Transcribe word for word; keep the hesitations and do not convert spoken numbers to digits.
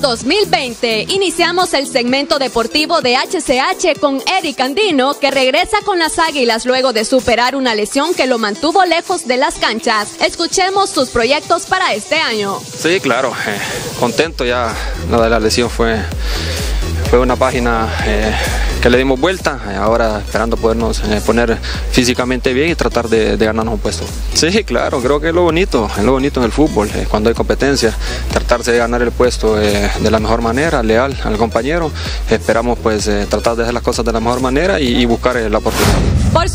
dos mil veinte. Iniciamos el segmento deportivo de H C H con Eric Andino, que regresa con las Águilas luego de superar una lesión que lo mantuvo lejos de las canchas. Escuchemos sus proyectos para este año. Sí, claro, eh, contento ya. Lo de la lesión fue, fue una página eh, que le dimos vuelta, ahora esperando podernos eh, poner físicamente bien y tratar de, de ganarnos un puesto. Sí, claro, creo que es lo bonito, es lo bonito en el fútbol, eh, cuando hay competencia, tratarse de ganar el puesto eh, de la mejor manera, leal al compañero. Esperamos pues eh, tratar de hacer las cosas de la mejor manera y, y buscar eh, la oportunidad. Por